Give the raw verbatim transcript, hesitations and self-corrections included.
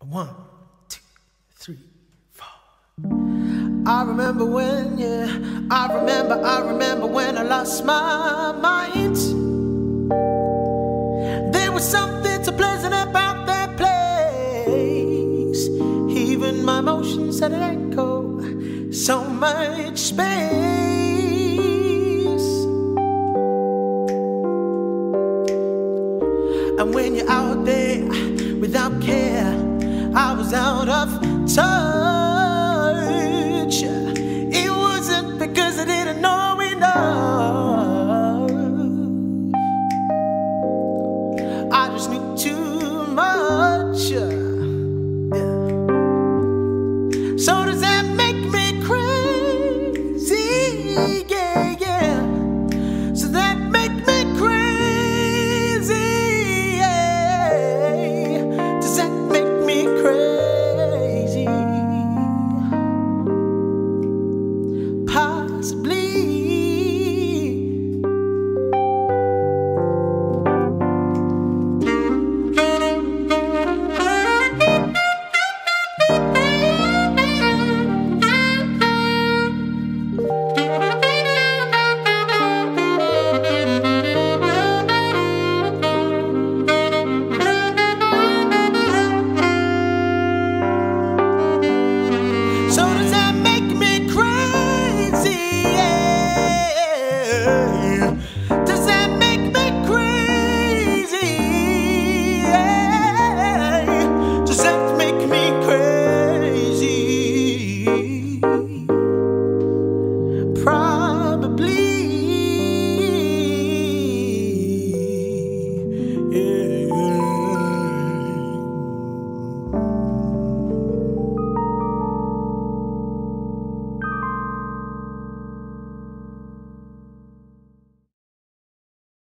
One, two, three, four. I remember when, yeah, I remember, I remember when I lost my mind. There was something so pleasant about that place. Even my emotions had an echo, so much space. And when you're out there without care, I was out of touch.